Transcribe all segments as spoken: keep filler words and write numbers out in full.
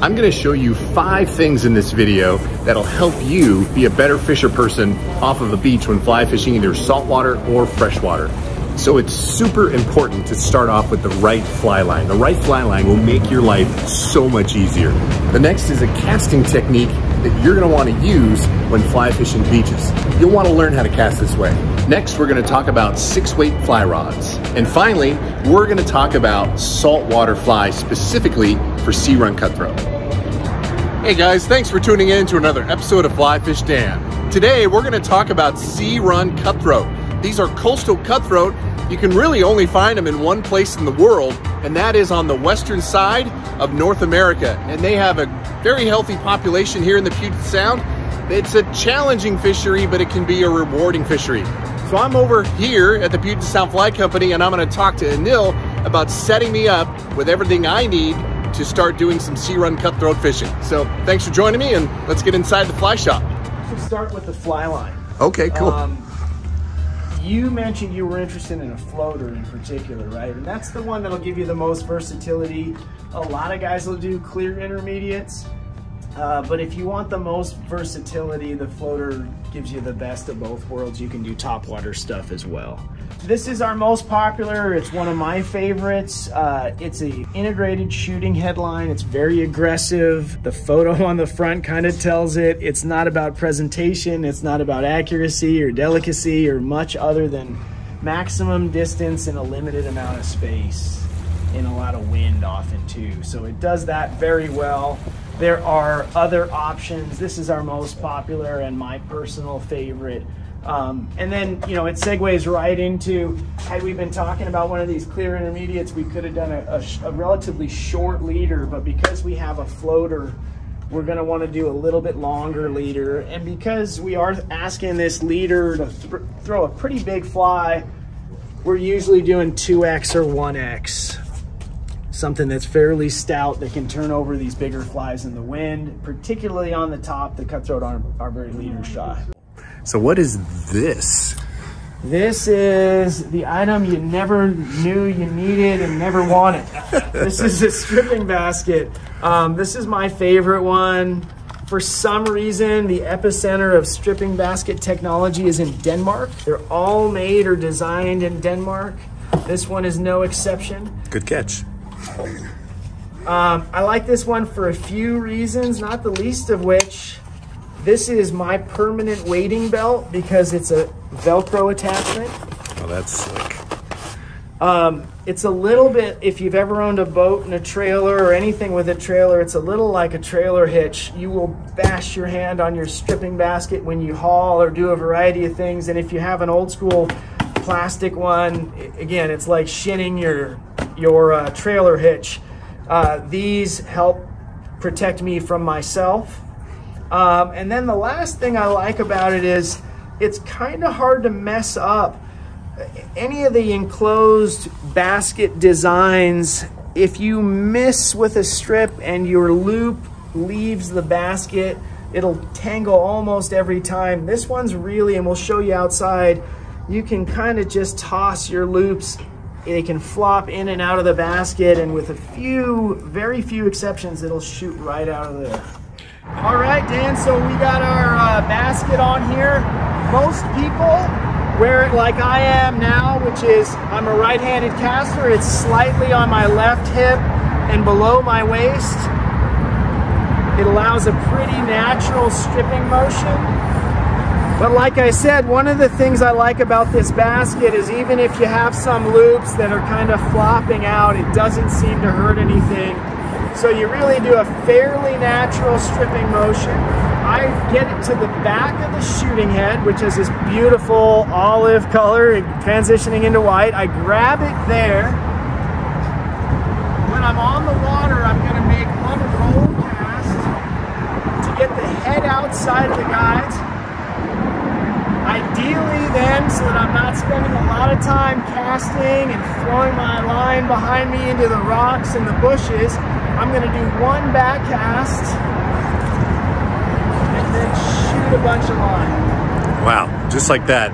I'm gonna show you five things in this video that'll help you be a better fisher person off of the beach when fly fishing either saltwater or freshwater. So it's super important to start off with the right fly line. The right fly line will make your life so much easier. The next is a casting technique that you're gonna wanna use when fly fishing beaches. You'll wanna learn how to cast this way. Next, we're gonna talk about six weight fly rods. And finally, we're gonna talk about saltwater fly specifically for sea run cutthroat. Hey guys, thanks for tuning in to another episode of Fly Fish Dan. Today, we're gonna talk about sea run cutthroat. These are coastal cutthroat. You can really only find them in one place in the world, and that is on the western side of North America. And they have a very healthy population here in the Puget Sound. It's a challenging fishery, but it can be a rewarding fishery. So I'm over here at the Puget Sound Fly Company, and I'm gonna talk to Anil about setting me up with everything I need to start doing some sea run cutthroat fishing. So thanks for joining me, and let's get inside the fly shop. Let's start with the fly line. Okay, cool. Um, You mentioned you were interested in a floater in particular, right? And that's the one that'll give you the most versatility. A lot of guys will do clear intermediates, uh, but if you want the most versatility, the floater gives you the best of both worlds. You can do topwater stuff as well. This is our most popular. It's one of my favorites. Uh, it's an integrated shooting headline. It's very aggressive. The photo on the front kind of tells it. It's not about presentation. It's not about accuracy or delicacy or much other than maximum distance in a limited amount of space and a lot of wind often too. So it does that very well. There are other options. This is our most popular and my personal favorite. Um, and then, you know, it segues right into, had we been talking about one of these clear intermediates, we could have done a, a, sh a relatively short leader, but because we have a floater, we're gonna wanna do a little bit longer leader. And because we are asking this leader to th throw a pretty big fly, we're usually doing two X or one X. Something that's fairly stout that can turn over these bigger flies in the wind, particularly on the top. The cutthroat are, are very leader shy. So what is this? This is the item you never knew you needed and never wanted. This is a stripping basket. Um, this is my favorite one. For some reason, the epicenter of stripping basket technology is in Denmark. They're all made or designed in Denmark. This one is no exception. Good catch. Um, I like this one for a few reasons, not the least of which, this is my permanent wading belt because it's a Velcro attachment. Oh, that's slick. Um, it's a little bit, if you've ever owned a boat and a trailer or anything with a trailer, it's a little like a trailer hitch. You will bash your hand on your stripping basket when you haul or do a variety of things. And if you have an old school plastic one, again, it's like shinning your your uh, trailer hitch. Uh, these help protect me from myself. Um, and then the last thing I like about it is it's kind of hard to mess up. Any of the enclosed basket designs, if you miss with a strip and your loop leaves the basket, it'll tangle almost every time. This one's really, and we'll show you outside, you can kind of just toss your loops. They can flop in and out of the basket, and with a few, very few exceptions, it'll shoot right out of there. All right, Dan, so we got our uh, basket on here. Most people wear it like I am now, which is I'm a right-handed caster. It's slightly on my left hip and below my waist. It allows a pretty natural stripping motion. But like I said, one of the things I like about this basket is even if you have some loops that are kind of flopping out, it doesn't seem to hurt anything. So you really do a fairly natural stripping motion. I get it to the back of the shooting head, which is this beautiful olive color transitioning into white. I grab it there. When I'm on the water, I'm gonna make one roll cast to get the head outside of the guides. Ideally then, so that I'm not spending a lot of time casting and throwing my line behind me into the rocks and the bushes, I'm gonna do one back cast and then shoot a bunch of line. Wow, just like that.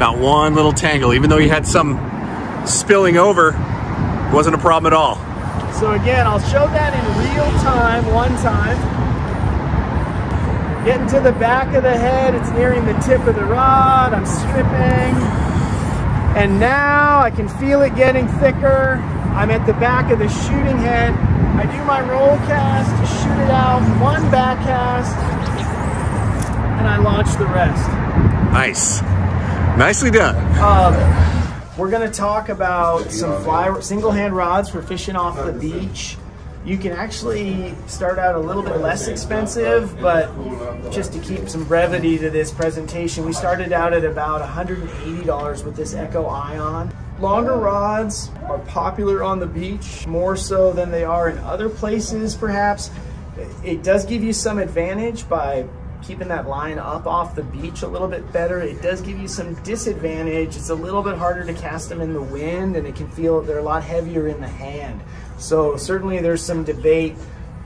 Not one little tangle, even though you had some spilling over, it wasn't a problem at all. So again, I'll show that in real time one time. Getting to the back of the head, it's nearing the tip of the rod, I'm stripping. And now I can feel it getting thicker. I'm at the back of the shooting head. I do my roll cast to shoot it out, one back cast, and I launch the rest. Nice. Nicely done. Um, we're gonna talk about some fly single hand rods for fishing off the beach. You can actually start out a little bit less expensive, but just to keep some brevity to this presentation, we started out at about one hundred eighty dollars with this Echo Ion. Longer rods are popular on the beach, more so than they are in other places perhaps. It does give you some advantage by keeping that line up off the beach a little bit better. It does give you some disadvantage. It's a little bit harder to cast them in the wind, and it can feel they're a lot heavier in the hand. So certainly there's some debate,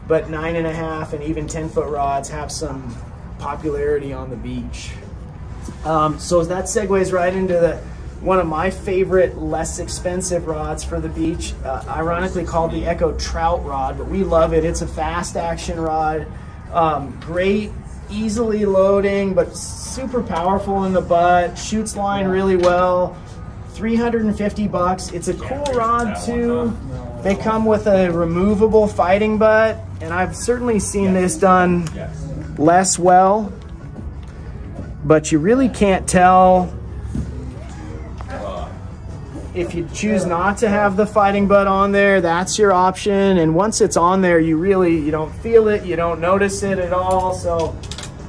but nine and a half and even ten foot rods have some popularity on the beach. Um, so that segues right into the, one of my favorite less expensive rods for the beach, uh, ironically called the Echo Trout Rod, but we love it. It's a fast action rod, um, great, easily loading, but super powerful in the butt, shoots line really well, three hundred fifty bucks. It's a cool rod too. They come with a removable fighting butt, and I've certainly seen this done less well, but you really can't tell if you choose not to have the fighting butt on there. That's your option, and once it's on there, you really you don't feel it, you don't notice it at all. So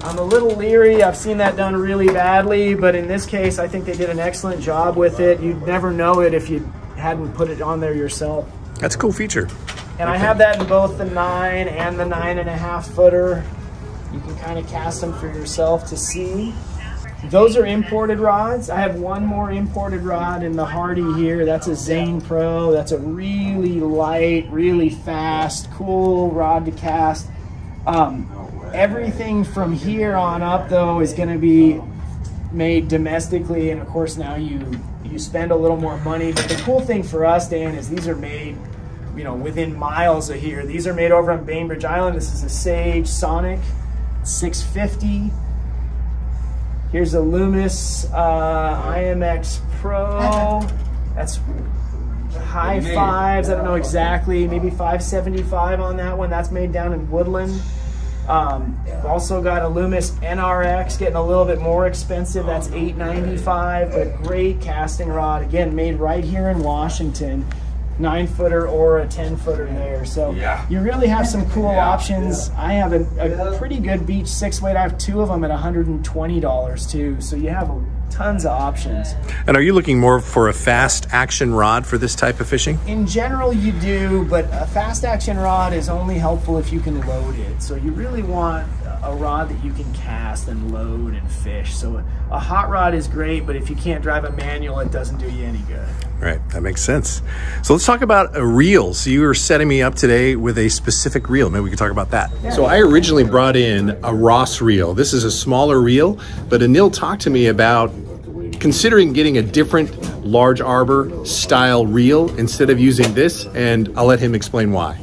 I'm a little leery. I've seen that done really badly, but in this case, I think they did an excellent job with it. You'd never know it if you hadn't put it on there yourself. That's a cool feature. And I have that in both the nine and the nine and a half footer. You can kind of cast them for yourself to see. Those are imported rods. I have one more imported rod in the Hardy here. That's a Zane Pro. That's a really light, really fast, cool rod to cast. Um, everything from here on up though is gonna be made domestically, and of course now you you spend a little more money. But the cool thing for us, Dan, is these are made, you know, within miles of here. These are made over on Bainbridge Island. This is a Sage Sonic six fifty. Here's a Loomis uh, I M X Pro. That's high fives. I don't know exactly. Maybe five seventy-five on that one. That's made down in Woodland. Um, also got a Loomis N R X, getting a little bit more expensive. That's eight ninety-five, but great casting rod. Again, made right here in Washington. Nine footer or a ten footer there. So yeah, you really have some cool yeah. options. Yeah. I have a, a pretty good beach six weight. I have two of them at one hundred twenty dollars too. So you have tons of options. And are you looking more for a fast action rod for this type of fishing? In general, you do, but a fast action rod is only helpful if you can load it. So you really want a rod that you can cast and load and fish. So a, a hot rod is great, but if you can't drive a manual, it doesn't do you any good. Right, that makes sense. So let's talk about a reel. So you were setting me up today with a specific reel. Maybe we could talk about that. Yeah. So I originally brought in a Ross reel. This is a smaller reel, but Anil talked to me about considering getting a different large arbor style reel instead of using this, and I'll let him explain why.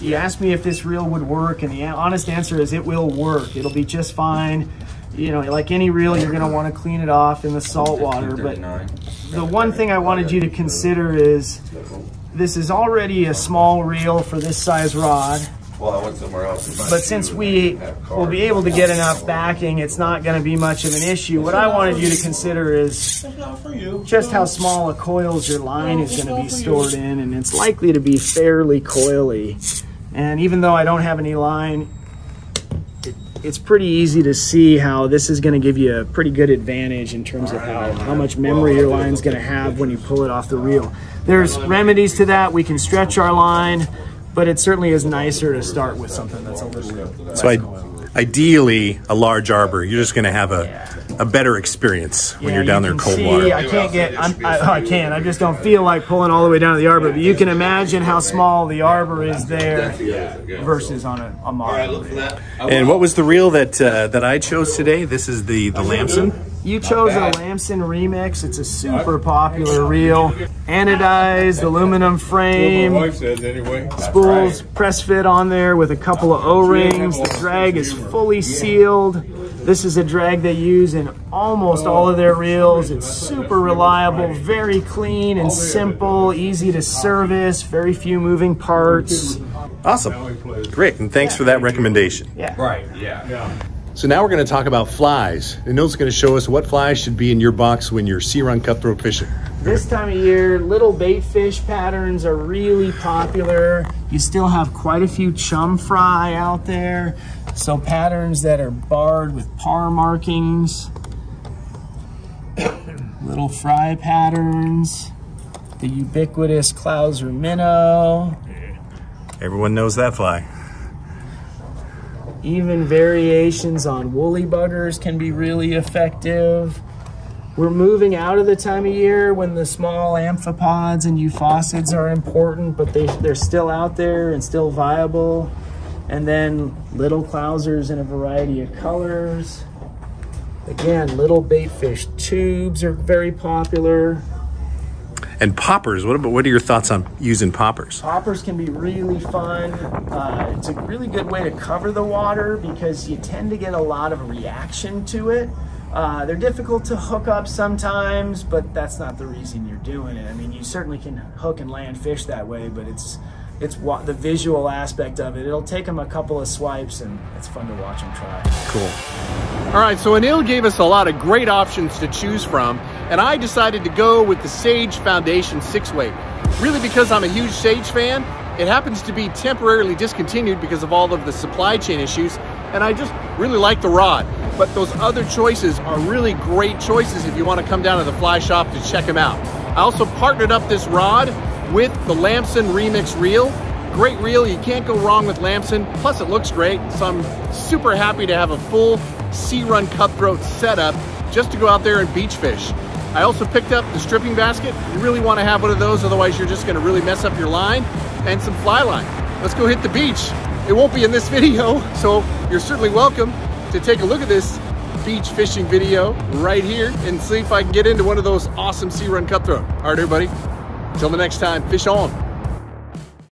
You asked me if this reel would work, and the honest answer is it will work. It'll be just fine. You know, like any reel, you're gonna wanna clean it off in the salt water, but the one thing I wanted you to consider is this is already a small reel for this size rod. Well, I went somewhere else. But since we will be able to get enough backing, it's not going to be much of an issue. What I wanted you to consider is just how small a coils your line is going to be stored in, and it's likely to be fairly coily. And even though I don't have any line, it, it's pretty easy to see how this is going to give you a pretty good advantage in terms of how, how much memory your line's going to have when you pull it off the reel. There's remedies to that. We can stretch our line, but it certainly is nicer to start with something that's a little bit. So I, ideally, a large arbor. You're just going to have a yeah. a better experience when yeah, you're down you there cold see, water. I can't get, I'm, I, I can, I just don't feel like pulling all the way down to the arbor, but you can imagine how small the arbor is there versus on a, a model. And what was the reel that uh, that I chose today? This is the, the Lamson. You chose a Lamson Remix. It's a super popular reel. Anodized aluminum frame, spools press fit on there with a couple of O-rings. The drag is fully sealed. This is a drag they use in almost all of their reels. It's super reliable, very clean and simple, easy to service, very few moving parts. Awesome. Great, and thanks yeah. for that recommendation. Yeah. Right, yeah. yeah. So now we're gonna talk about flies. And Neil's gonna show us what flies should be in your box when you're sea run cutthroat fishing. This time of year, little bait fish patterns are really popular. You still have quite a few chum fry out there. So patterns that are barred with par markings. Little fry patterns. The ubiquitous Clouser minnow. Everyone knows that fly. Even variations on woolly buggers can be really effective. We're moving out of the time of year when the small amphipods and euphausids are important, but they, they're still out there and still viable. And then little Clousers in a variety of colors. Again, little baitfish tubes are very popular. And poppers, what about, what are your thoughts on using poppers? Poppers can be really fun. Uh, it's a really good way to cover the water because you tend to get a lot of reaction to it. Uh, they're difficult to hook up sometimes, but that's not the reason you're doing it. I mean, you certainly can hook and land fish that way, but it's it's wa the visual aspect of it. It'll take them a couple of swipes, and it's fun to watch them try. Cool. All right, so Anil gave us a lot of great options to choose from, and I decided to go with the Sage Foundation six weight. Really because I'm a huge Sage fan. It happens to be temporarily discontinued because of all of the supply chain issues, and I just really like the rod. But those other choices are really great choices if you want to come down to the fly shop to check them out. I also partnered up this rod with the Lamson Remix reel. Great reel, you can't go wrong with Lamson, plus it looks great, so I'm super happy to have a full sea run cutthroat setup just to go out there and beach fish. I also picked up the stripping basket. You really want to have one of those, otherwise you're just going to really mess up your line, and some fly line. Let's go hit the beach. It won't be in this video, so you're certainly welcome to take a look at this beach fishing video right here and see if I can get into one of those awesome sea run cutthroat. All right, everybody, till the next time, fish on.